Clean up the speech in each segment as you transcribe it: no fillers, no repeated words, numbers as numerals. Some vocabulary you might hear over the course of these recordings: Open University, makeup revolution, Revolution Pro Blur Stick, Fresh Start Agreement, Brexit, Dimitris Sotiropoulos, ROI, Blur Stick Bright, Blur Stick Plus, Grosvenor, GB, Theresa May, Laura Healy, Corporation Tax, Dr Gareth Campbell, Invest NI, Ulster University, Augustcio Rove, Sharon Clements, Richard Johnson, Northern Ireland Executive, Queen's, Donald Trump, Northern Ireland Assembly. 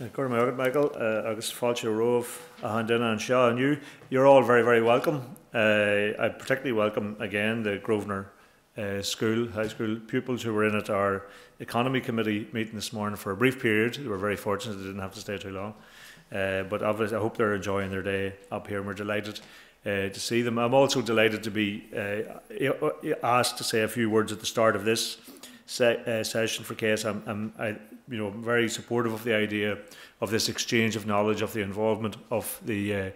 Michael, Augustcio Rove, Ahandina and Shaw, and you're all very, very welcome. I particularly welcome again the Grosvenor high school pupils who were in at our economy committee meeting this morning for a brief period. They were very fortunate; they didn't have to stay too long. But obviously, I hope they're enjoying their day up here, and we're delighted to see them. I'm also delighted to be asked to say a few words at the start of this session for Case. I'm you know, very supportive of the idea of this exchange of knowledge, of the involvement of the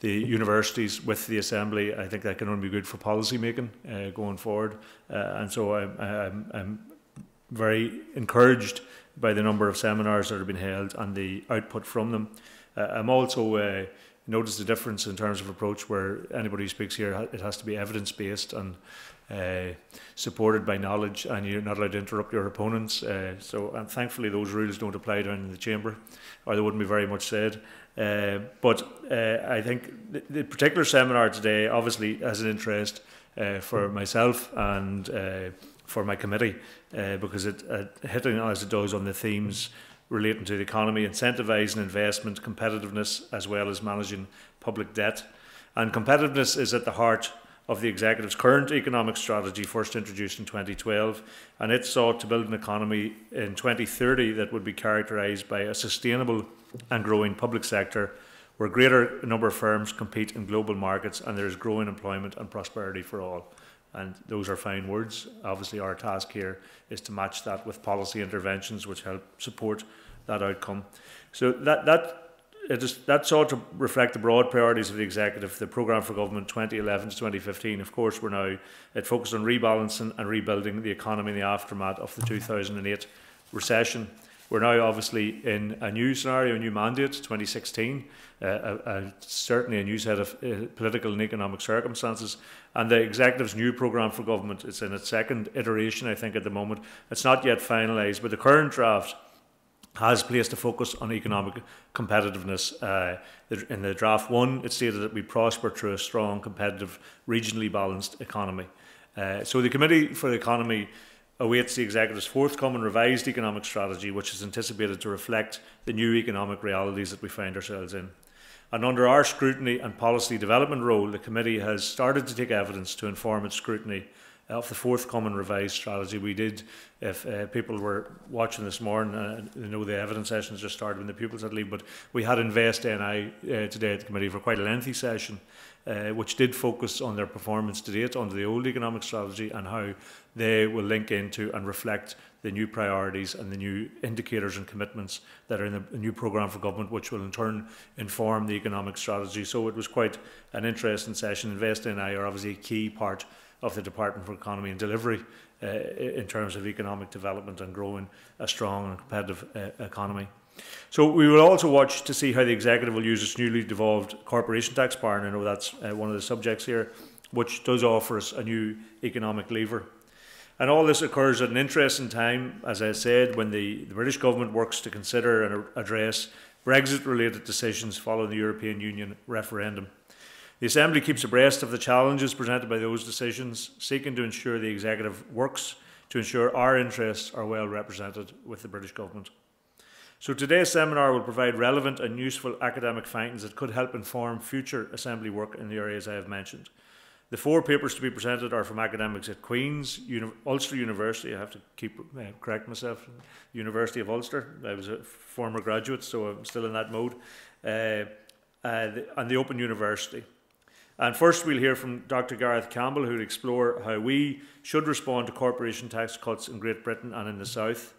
universities with the Assembly. I think that can only be good for policy making going forward, and so I'm very encouraged by the number of seminars that have been held and the output from them. I'm also noticed the difference in terms of approach, where anybody who speaks here, it has to be evidence-based and supported by knowledge, and you're not allowed to interrupt your opponents. And thankfully those rules don't apply down in the chamber, or there wouldn't be very much said. I think the particular seminar today obviously has an interest for myself and for my committee, because it hitting as it does on the themes relating to the economy, incentivising investment, competitiveness, as well as managing public debt. And competitiveness is at the heart of the Executive's current economic strategy, first introduced in 2012, and it sought to build an economy in 2030 that would be characterised by a sustainable and growing public sector, where a greater number of firms compete in global markets and there is growing employment and prosperity for all. And those are fine words. Obviously our task here is to match that with policy interventions which help support that outcome. So that sought to reflect the broad priorities of the Executive, the Programme for Government 2011 to 2015. Of course, it focused on rebalancing and rebuilding the economy in the aftermath of the 2008 recession. We're now obviously in a new scenario, a new mandate, 2016, certainly a new set of political and economic circumstances. And the Executive's new Programme for Government, it's in its second iteration, I think, at the moment. It's not yet finalised, but the current draft has placed a focus on economic competitiveness. In the draft one, it stated that we prosper through a strong, competitive, regionally balanced economy. So the Committee for the Economy awaits the Executive's forthcoming revised economic strategy, which is anticipated to reflect the new economic realities that we find ourselves in. And under our scrutiny and policy development role, the Committee has started to take evidence to inform its scrutiny of the forthcoming revised strategy. We did, if people were watching this morning, I know the evidence sessions just started when the pupils had leave, but we had Invest NI today at the committee for quite a lengthy session, which did focus on their performance to date under the old economic strategy and how they will link into and reflect the new priorities and the new indicators and commitments that are in the new Programme for Government, which will in turn inform the economic strategy. So it was quite an interesting session. Invest NI are obviously a key part of the Department for Economy and Delivery in terms of economic development and growing a strong and competitive economy. So we will also watch to see how the Executive will use its newly devolved corporation tax power, and I know that's one of the subjects here, which does offer us a new economic lever. And all this occurs at an interesting time, as I said, when the British government works to consider and address Brexit-related decisions following the European Union referendum. The Assembly keeps abreast of the challenges presented by those decisions, seeking to ensure the Executive works to ensure our interests are well represented with the British government. So today's seminar will provide relevant and useful academic findings that could help inform future Assembly work in the areas I have mentioned. The four papers to be presented are from academics at Queen's, Ulster University, I have to correct myself, University of Ulster. I was a former graduate, so I'm still in that mode, and the Open University. And first we'll hear from Dr Gareth Campbell, who will explore how we should respond to corporation tax cuts in Great Britain and in the South.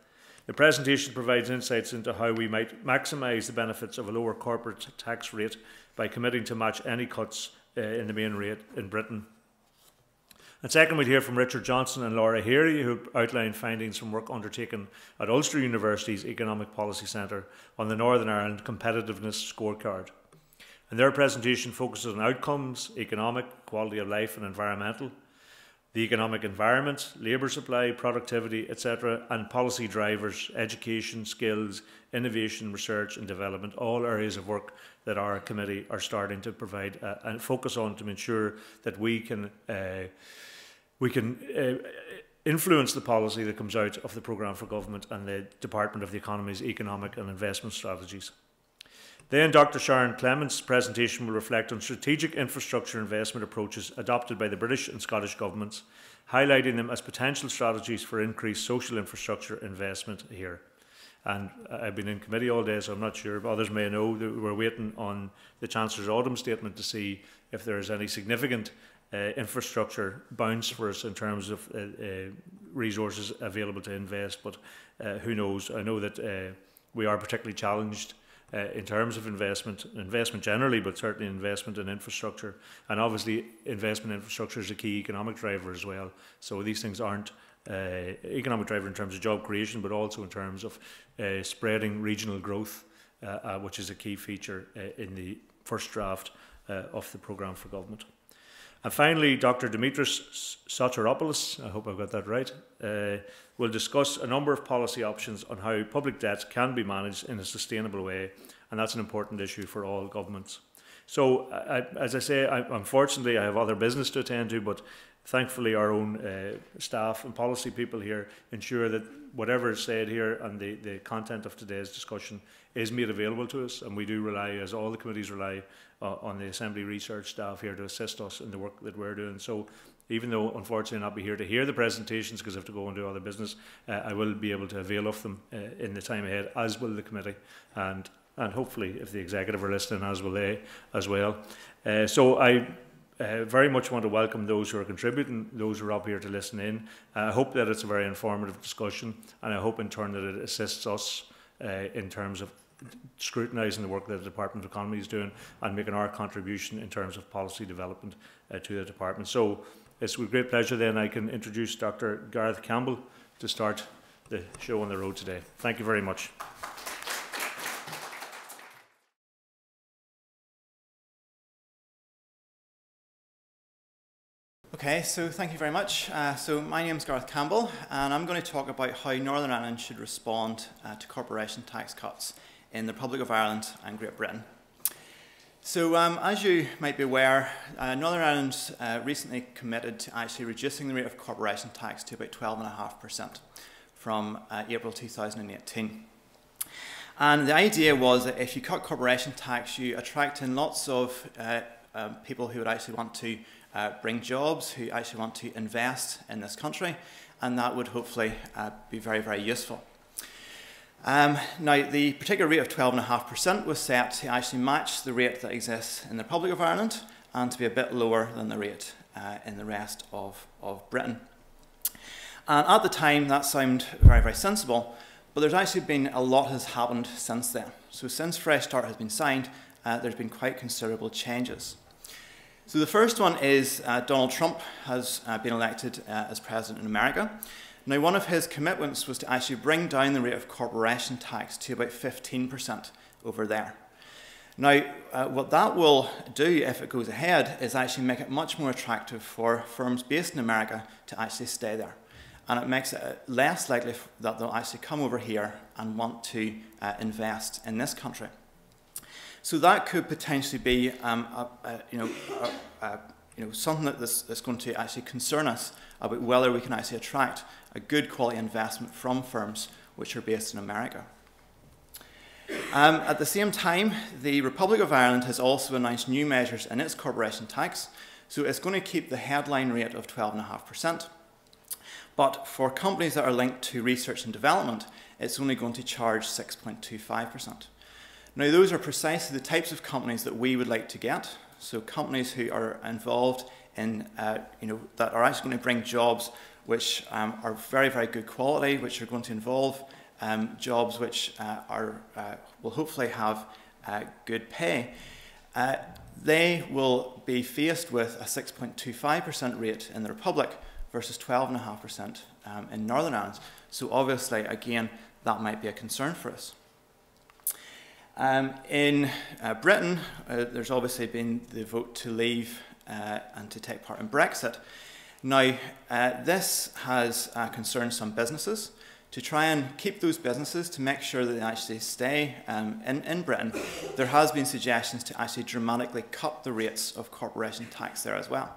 The presentation provides insights into how we might maximise the benefits of a lower corporate tax rate by committing to match any cuts in the main rate in Britain. And second, we'll hear from Richard Johnson and Laura Healy, who outline findings from work undertaken at Ulster University's Economic Policy Centre on the Northern Ireland Competitiveness Scorecard. And their presentation focuses on outcomes, economic, quality of life and environmental, the economic environment, labour supply, productivity, etc., and policy drivers, education, skills, innovation, research and development, all areas of work that our committee are starting to provide and focus on to ensure that we can influence the policy that comes out of the Programme for Government and the Department of the Economy's Economic and Investment Strategies. Then Dr Sharon Clements' presentation will reflect on strategic infrastructure investment approaches adopted by the British and Scottish governments, highlighting them as potential strategies for increased social infrastructure investment here. And I've been in committee all day, so I'm not sure, but others may know that we're waiting on the Chancellor's autumn statement to see if there is any significant infrastructure bounce for us in terms of resources available to invest, but who knows. I know that we are particularly challenged in terms of investment generally, but certainly investment in infrastructure, and obviously investment in infrastructure is a key economic driver as well. So these things aren't economic driver in terms of job creation, but also in terms of spreading regional growth, which is a key feature in the first draft of the Programme for Government. And finally, Dr. Dimitris Sotiropoulos, I hope I've got that right, will discuss a number of policy options on how public debt can be managed in a sustainable way, and that's an important issue for all governments. So, as I say, unfortunately I have other business to attend to, but thankfully our own staff and policy people here ensure that whatever is said here and the content of today's discussion is made available to us, and we do rely, as all the committees rely, on the Assembly research staff here to assist us in the work that we're doing. So even though unfortunately I'll not be here to hear the presentations because I have to go and do other business, I will be able to avail of them in the time ahead, as will the committee, and hopefully if the executive are listening, as will they as well. So I very much want to welcome those who are contributing, those who are up here to listen in. I hope that it's a very informative discussion, and I hope in turn that it assists us in terms of scrutinising the work that the Department of Economy is doing and making our contribution in terms of policy development to the department. So it's with great pleasure then I can introduce Dr Gareth Campbell to start the show on the road today. Thank you very much. Okay, so thank you very much. So my name is Gareth Campbell, and I'm going to talk about how Northern Ireland should respond to corporation tax cuts in the Republic of Ireland and Great Britain. So as you might be aware, Northern Ireland recently committed to actually reducing the rate of corporation tax to about 12.5% from April 2018. And the idea was that if you cut corporation tax, you attract in lots of people who would actually want to bring jobs, who actually want to invest in this country, and that would hopefully be very, very useful. Now, the particular rate of 12.5% was set to actually match the rate that exists in the Republic of Ireland and to be a bit lower than the rate in the rest of Britain. And at the time, that sounded very, very sensible, but there's actually been a lot has happened since then. So since Fresh Start has been signed, there's been quite considerable changes. So the first one is Donald Trump has been elected as president in America. Now, one of his commitments was to actually bring down the rate of corporation tax to about 15% over there. Now, what that will do if it goes ahead is actually make it much more attractive for firms based in America to actually stay there. And it makes it less likely that they'll actually come over here and want to invest in this country. So that could potentially be something that's going to actually concern us about whether we can actually attract a good quality investment from firms which are based in America. At the same time, the Republic of Ireland has also announced new measures in its corporation tax, so it's going to keep the headline rate of 12.5%. But for companies that are linked to research and development, it's only going to charge 6.25%. Now, those are precisely the types of companies that we would like to get. So companies who are involved in, that are actually going to bring jobs which are very, very good quality, which are going to involve jobs which will hopefully have good pay. They will be faced with a 6.25% rate in the Republic versus 12.5% in Northern Ireland. So obviously, again, that might be a concern for us. In Britain, there's obviously been the vote to leave and to take part in Brexit. Now, this has concerned some businesses to try and keep those businesses to make sure that they actually stay in Britain. There has been suggestions to actually dramatically cut the rates of corporation tax there as well.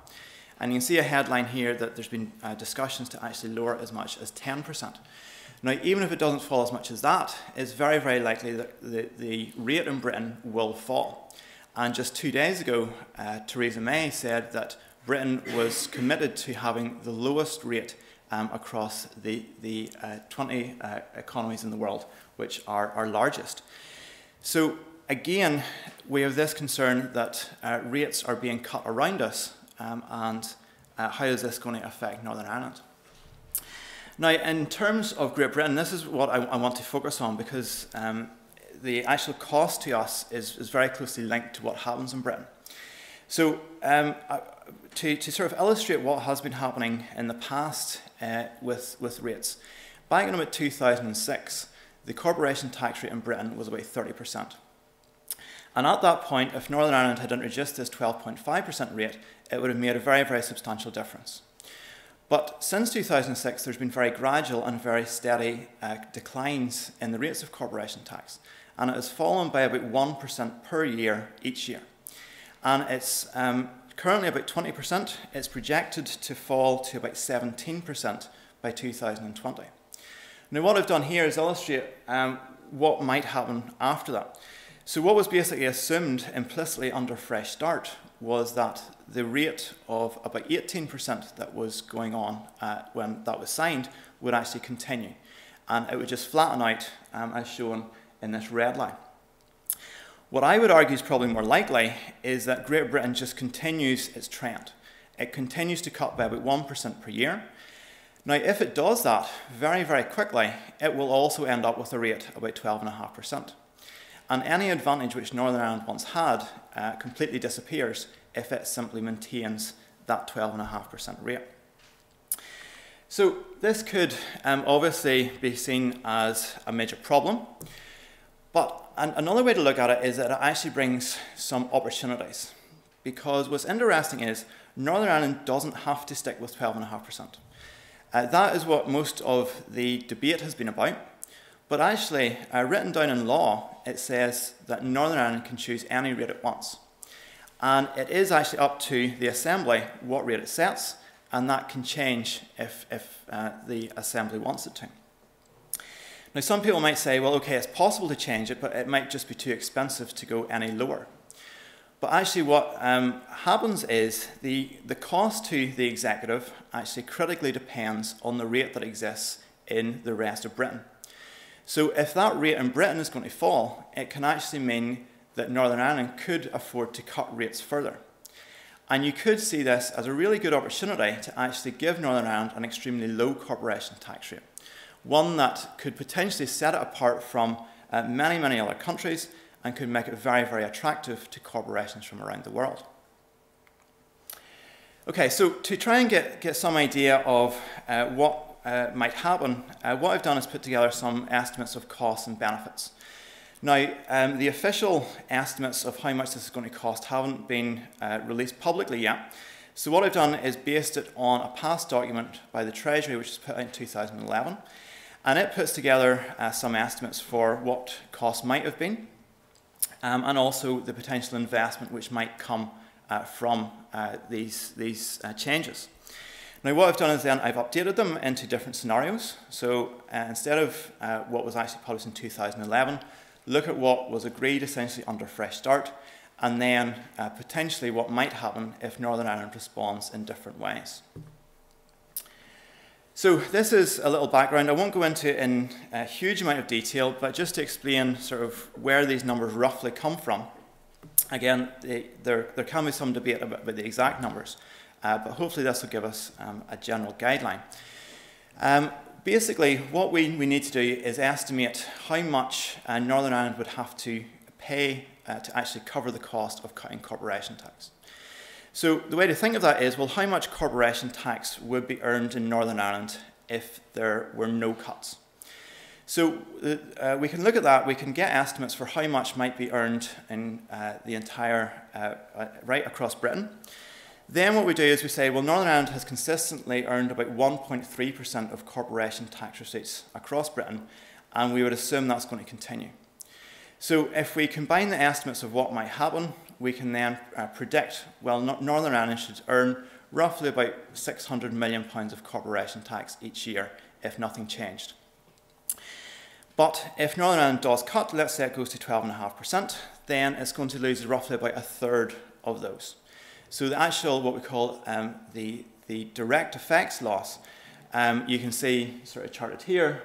And you can see a headline here that there's been discussions to actually lower it as much as 10%. Now, even if it doesn't fall as much as that, it's very, very likely that the rate in Britain will fall. And just 2 days ago, Theresa May said that Britain was committed to having the lowest rate across the 20 economies in the world, which are our largest. So again, we have this concern that rates are being cut around us, and how is this going to affect Northern Ireland? Now, in terms of Great Britain, this is what I want to focus on, because the actual cost to us is very closely linked to what happens in Britain. So to sort of illustrate what has been happening in the past with rates, back in about 2006, the corporation tax rate in Britain was about 30%. And at that point, if Northern Ireland had introduced this 12.5% rate, it would have made a very, very substantial difference. But since 2006, there's been very gradual and very steady declines in the rates of corporation tax, and it has fallen by about 1% per year each year. And it's currently about 20%. It's projected to fall to about 17% by 2020. Now, what I've done here is illustrate what might happen after that. So what was basically assumed implicitly under Fresh Start was that the rate of about 18% that was going on when that was signed would actually continue. And it would just flatten out, as shown in this red line. What I would argue is probably more likely is that Great Britain just continues its trend. It continues to cut by about 1% per year. Now, if it does that very, very quickly, it will also end up with a rate about 12.5%. And any advantage which Northern Ireland once had completely disappears if it simply maintains that 12.5% rate. So this could obviously be seen as a major problem, but another way to look at it is that it actually brings some opportunities. Because what's interesting is Northern Ireland doesn't have to stick with 12.5%. That is what most of the debate has been about. But actually, written down in law, it says that Northern Ireland can choose any rate it wants. And it is actually up to the Assembly what rate it sets, and that can change if the Assembly wants it to. Now, some people might say, well, okay, it's possible to change it, but it might just be too expensive to go any lower. But actually what happens is the cost to the executive actually critically depends on the rate that exists in the rest of Britain. So if that rate in Britain is going to fall, it can actually mean that Northern Ireland could afford to cut rates further. And you could see this as a really good opportunity to actually give Northern Ireland an extremely low corporation tax rate, one that could potentially set it apart from many, many other countries and could make it very, very attractive to corporations from around the world. Okay, so to try and get some idea of what might happen, what I've done is put together some estimates of costs and benefits. Now, the official estimates of how much this is going to cost haven't been released publicly yet. So what I've done is based it on a past document by the Treasury, which was put out in 2011. And it puts together some estimates for what costs might have been, and also the potential investment which might come from these changes. Now, what I've done is then I've updated them into different scenarios. So instead of what was actually published in 2011, look at what was agreed essentially under Fresh Start, and then potentially what might happen if Northern Ireland responds in different ways. So this is a little background. I won't go into it in a huge amount of detail, but just to explain sort of where these numbers roughly come from. Again, there can be some debate about the exact numbers. But hopefully this will give us a general guideline. Basically, what we need to do is estimate how much Northern Ireland would have to pay to actually cover the cost of cutting corporation tax. So the way to think of that is, well, how much corporation tax would be earned in Northern Ireland if there were no cuts? So we can look at that. We can get estimates for how much might be earned in the entire, right across Britain. Then what we do is we say, well, Northern Ireland has consistently earned about 1.3% of corporation tax receipts across Britain, and we would assume that's going to continue. So if we combine the estimates of what might happen, we can then predict, well, Northern Ireland should earn roughly about £600 million of corporation tax each year if nothing changed. But if Northern Ireland does cut, let's say it goes to 12.5%, then it's going to lose roughly about a third of those. So the actual, what we call the direct effects loss, you can see sort of charted here,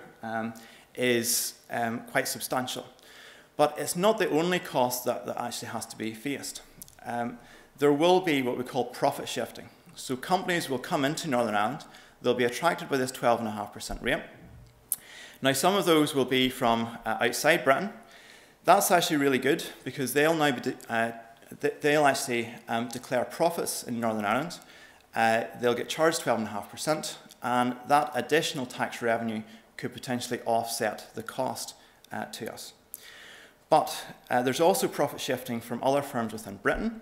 is quite substantial. But it's not the only cost that actually has to be faced. There will be what we call profit shifting. So companies will come into Northern Ireland, they'll be attracted by this 12.5% rate. Now some of those will be from outside Britain. That's actually really good because they'll now be declare profits in Northern Ireland. They'll get charged 12.5%, and that additional tax revenue could potentially offset the cost to us. But there's also profit shifting from other firms within Britain.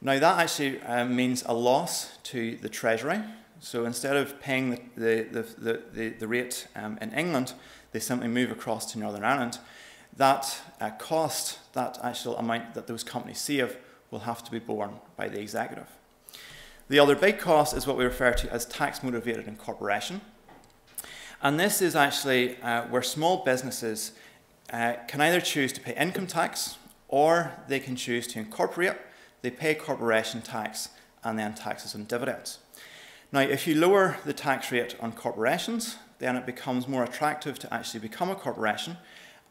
Now that actually means a loss to the Treasury. So instead of paying the rate in England, they simply move across to Northern Ireland. That cost, that actual amount that those companies save, will have to be borne by the executive. The other big cost is what we refer to as tax-motivated incorporation. And this is actually where small businesses can either choose to pay income tax, or they can choose to incorporate. They pay corporation tax and then taxes on dividends. Now, if you lower the tax rate on corporations, then it becomes more attractive to actually become a corporation,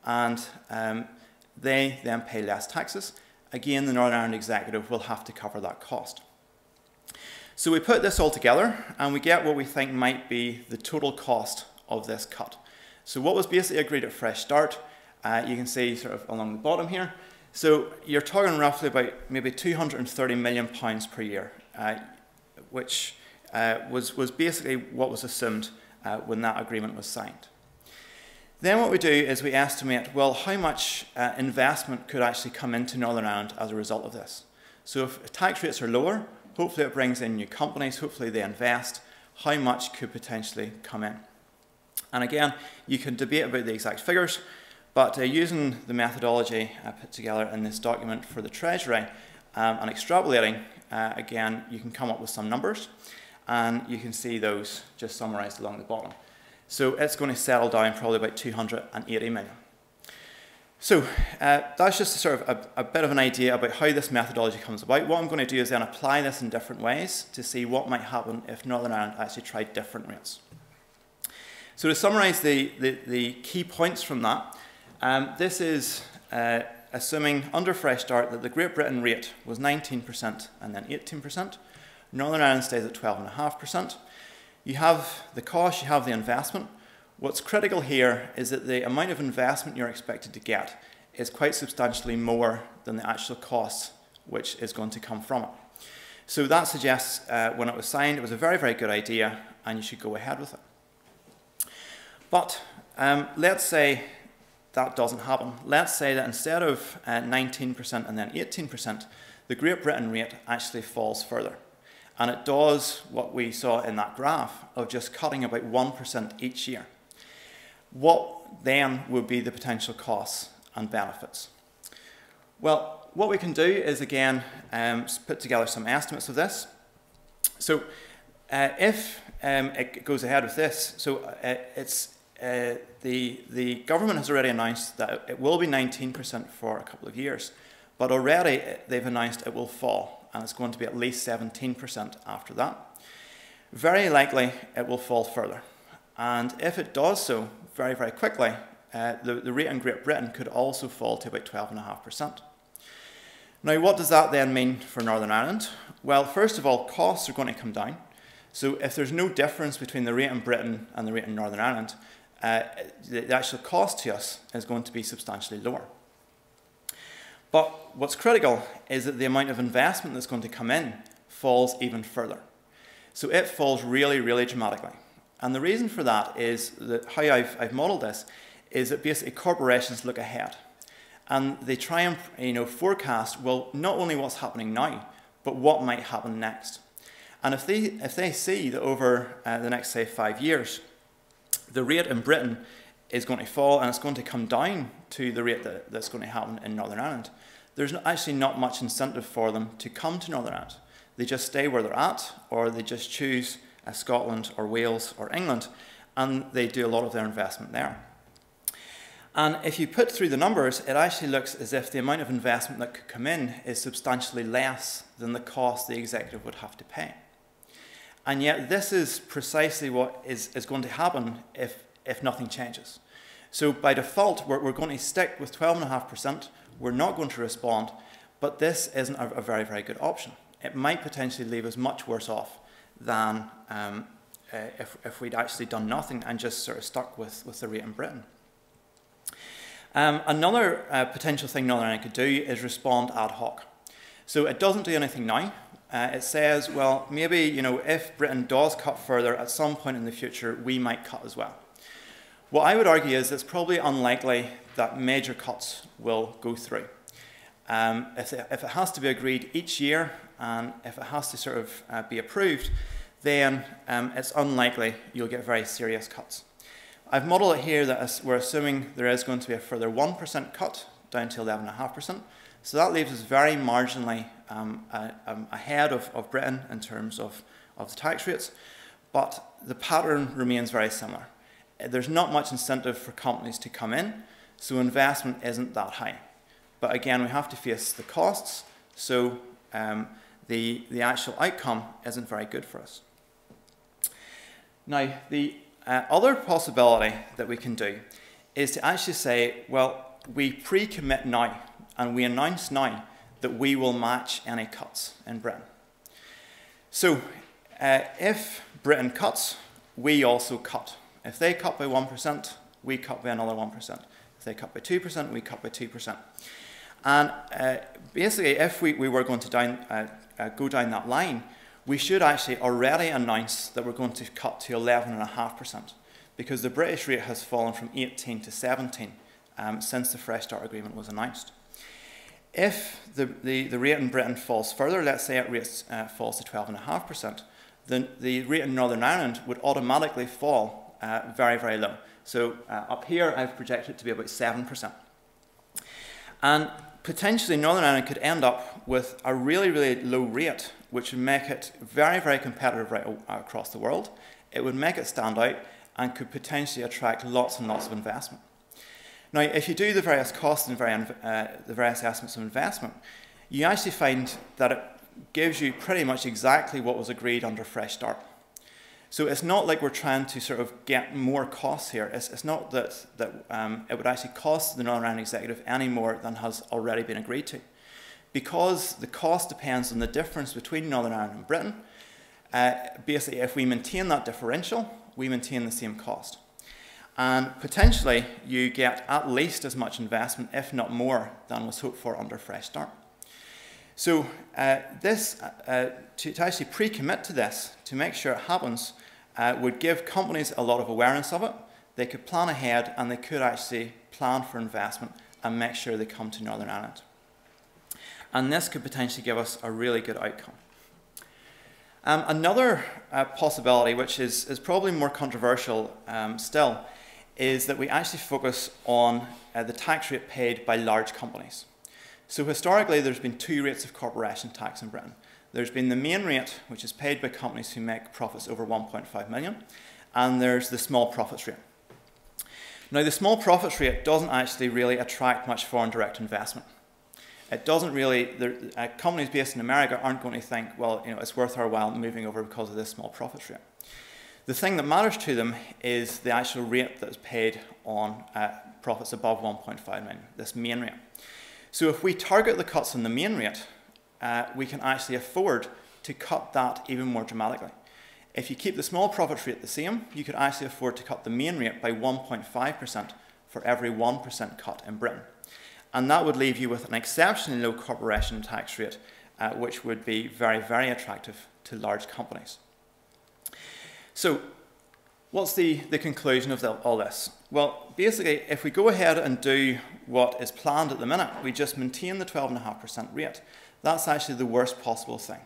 and they then pay less taxes. Again, the Northern Ireland Executive will have to cover that cost. So we put this all together, and we get what we think might be the total cost of this cut. So what was basically agreed at Fresh Start, you can see sort of along the bottom here. So you're talking roughly about maybe £230 million per year, which was basically what was assumed when that agreement was signed. Then what we do is we estimate, well, how much investment could actually come into Northern Ireland as a result of this? So if tax rates are lower, hopefully it brings in new companies, hopefully they invest, how much could potentially come in? And again, you can debate about the exact figures, but using the methodology I put together in this document for the Treasury and extrapolating, again, you can come up with some numbers, and you can see those just summarised along the bottom. So it's going to settle down probably about 280 million. So that's just sort of a bit of an idea about how this methodology comes about. What I'm going to do is then apply this in different ways to see what might happen if Northern Ireland actually tried different rates. So to summarise the key points from that, this is assuming under Fresh Start that the Great Britain rate was 19% and then 18%. Northern Ireland stays at 12.5%. You have the cost, you have the investment. What's critical here is that the amount of investment you're expected to get is quite substantially more than the actual cost which is going to come from it. So that suggests when it was signed, it was a very, very good idea, and you should go ahead with it. But let's say that doesn't happen. Let's say that instead of 19% and then 18%, the Great Britain rate actually falls further. And it does what we saw in that graph of just cutting about 1% each year. What then would be the potential costs and benefits? Well, what we can do is, again, put together some estimates of this. So if it goes ahead with this, so the government has already announced that it will be 19% for a couple of years, but already they've announced it will fall, and it's going to be at least 17% after that. Very likely it will fall further. And if it does so very, very quickly, the rate in Great Britain could also fall to about 12.5%. Now, what does that then mean for Northern Ireland? Well, first of all, costs are going to come down. So if there's no difference between the rate in Britain and the rate in Northern Ireland, the actual cost to us is going to be substantially lower. But what's critical is that the amount of investment that's going to come in falls even further. So it falls really, really dramatically. And the reason for that is that how I've modelled this is that basically corporations look ahead, and they try and forecast, well, not only what's happening now, but what might happen next. And if they see that over the next, say, 5 years, the rate in Britain is going to fall and it's going to come down to the rate that's going to happen in Northern Ireland, there's actually not much incentive for them to come to Northern Ireland. They just stay where they're at, or they just choose Scotland or Wales or England, and they do a lot of their investment there. And if you put through the numbers, it actually looks as if the amount of investment that could come in is substantially less than the cost the executive would have to pay. And yet this is precisely what is going to happen if nothing changes. So by default, we're going to stick with 12.5%. We're not going to respond, but this isn't a very, very good option. It might potentially leave us much worse off than if we'd actually done nothing and just sort of stuck with the rate in Britain. Another potential thing Northern Ireland could do is respond ad hoc. So it doesn't do anything now. It says, well, maybe, you know, if Britain does cut further at some point in the future, we might cut as well. What I would argue is it's probably unlikely that major cuts will go through. If it has to be agreed each year, and if it has to sort of be approved, then it's unlikely you'll get very serious cuts. I've modelled it here that we're assuming there is going to be a further 1% cut down to 11.5%. So that leaves us very marginally ahead of Britain in terms of the tax rates. But the pattern remains very similar. There's not much incentive for companies to come in, so investment isn't that high. But again, we have to face the costs, so the actual outcome isn't very good for us. Now, the other possibility that we can do is to actually say, well, we pre-commit now, and we announce now that we will match any cuts in Britain. So if Britain cuts, we also cut. If they cut by 1%, we cut by another 1%. If they cut by 2%, we cut by 2%. And basically, if we were going to go down that line, we should actually already announce that we're going to cut to 11.5%, because the British rate has fallen from 18 to 17 since the Fresh Start Agreement was announced. If the rate in Britain falls further, let's say it falls to 12.5%, then the rate in Northern Ireland would automatically fall very, very low. So up here, I've projected it to be about 7%. And potentially, Northern Ireland could end up with a really, really low rate, which would make it very, very competitive right across the world. It would make it stand out and could potentially attract lots and lots of investment. Now, if you do the various costs and the various estimates of investment, you actually find that it gives you pretty much exactly what was agreed under Fresh Start. So it's not like we're trying to sort of get more costs here. It's not that it would actually cost the Northern Ireland Executive any more than has already been agreed to. Because the cost depends on the difference between Northern Ireland and Britain, basically if we maintain that differential, we maintain the same cost. And potentially you get at least as much investment, if not more, than was hoped for under Fresh Start. So to actually pre-commit to this, to make sure it happens, would give companies a lot of awareness of it. They could plan ahead, and they could actually plan for investment and make sure they come to Northern Ireland. And this could potentially give us a really good outcome. Another possibility, which is probably more controversial still, is that we actually focus on the tax rate paid by large companies. So historically, there's been two rates of corporation tax in Britain. There's been the main rate, which is paid by companies who make profits over 1.5 million, and there's the small profits rate. Now, the small profits rate doesn't actually really attract much foreign direct investment. It doesn't really, companies based in America aren't going to think, well, you know, it's worth our while moving over because of this small profit rate. The thing that matters to them is the actual rate that is paid on profits above 1.5 million, this main rate. So if we target the cuts on the main rate, we can actually afford to cut that even more dramatically. If you keep the small profit rate the same, you could actually afford to cut the main rate by 1.5% for every 1% cut in Britain. And that would leave you with an exceptionally low corporation tax rate, which would be very, very attractive to large companies. So what's the conclusion of all this? Well, basically, if we go ahead and do what is planned at the minute, we just maintain the 12.5% rate. That's actually the worst possible thing.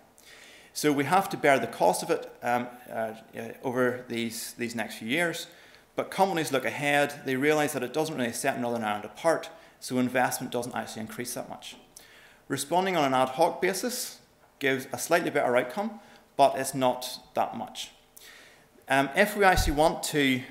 So we have to bear the cost of it over these next few years. But companies look ahead. They realise that it doesn't really set Northern Ireland apart. So investment doesn't actually increase that much. Responding on an ad hoc basis gives a slightly better outcome, but it's not that much. If we actually want to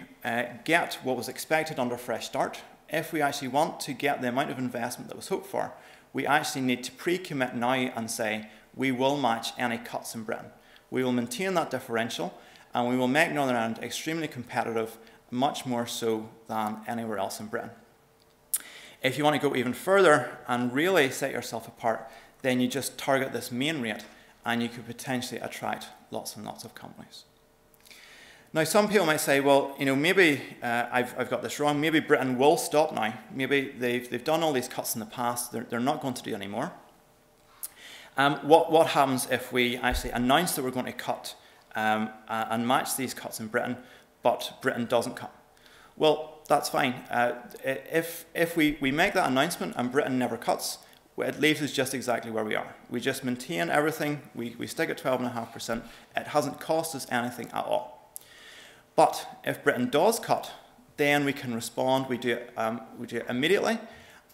get what was expected under Fresh Start, if we actually want to get the amount of investment that was hoped for, we actually need to pre-commit now and say, we will match any cuts in Britain. We will maintain that differential, and we will make Northern Ireland extremely competitive, much more so than anywhere else in Britain. If you want to go even further and really set yourself apart, then you just target this main rate, and you could potentially attract lots and lots of companies. Now, some people might say, well, you know, maybe I've got this wrong. Maybe Britain will stop now. Maybe they've done all these cuts in the past. They're not going to do any more. What happens if we actually announce that we're going to cut and match these cuts in Britain, but Britain doesn't cut? Well, that's fine. If we make that announcement and Britain never cuts, it leaves us just exactly where we are. We just maintain everything. We stick at 12.5%. It hasn't cost us anything at all. But if Britain does cut, then we can respond. We do it immediately.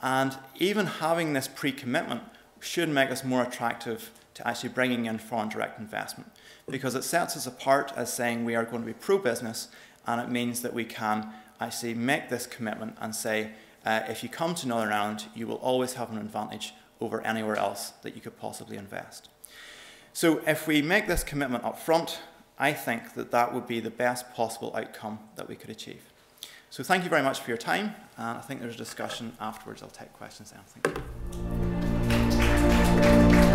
And even having this pre-commitment should make us more attractive to actually bringing in foreign direct investment, because it sets us apart as saying we are going to be pro-business, and it means that we can actually make this commitment and say, if you come to Northern Ireland, you will always have an advantage over anywhere else that you could possibly invest. So if we make this commitment up front, I think that that would be the best possible outcome that we could achieve. So thank you very much for your time, and I think there's a discussion afterwards. I'll take questions then. Thank you.